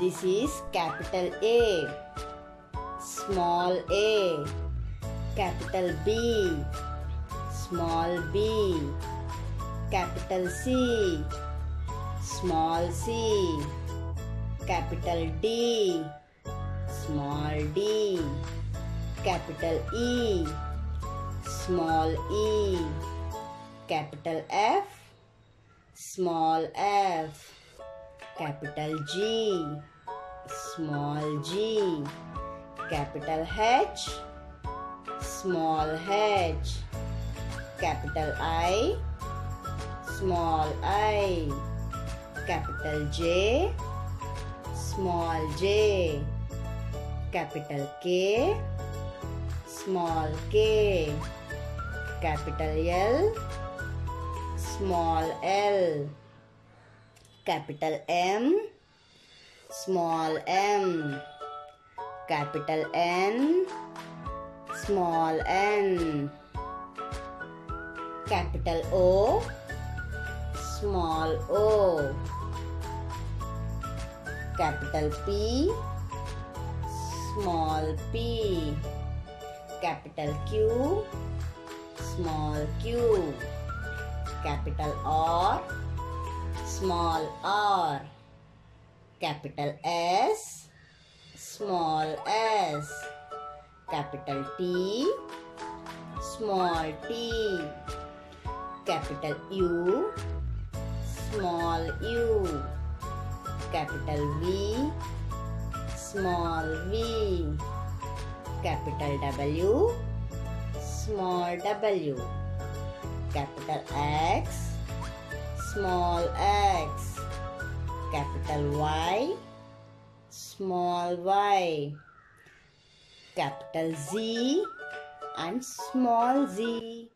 This is capital A, small a, capital B, small b, capital C, small c, capital D, small d, capital E, small e, capital F, small f, capital G, small g, capital H, small h, capital I, small I, capital J, small j, capital K, small k, capital L, small l, capital M, small m, capital N, small n, capital O, small o, capital P, small p, capital Q, small q, capital R, small r, capital S, small s, capital T, small t, capital U, small u, capital V, small v, capital W, small w, capital X, small x, capital Y, small y, capital Z and small z.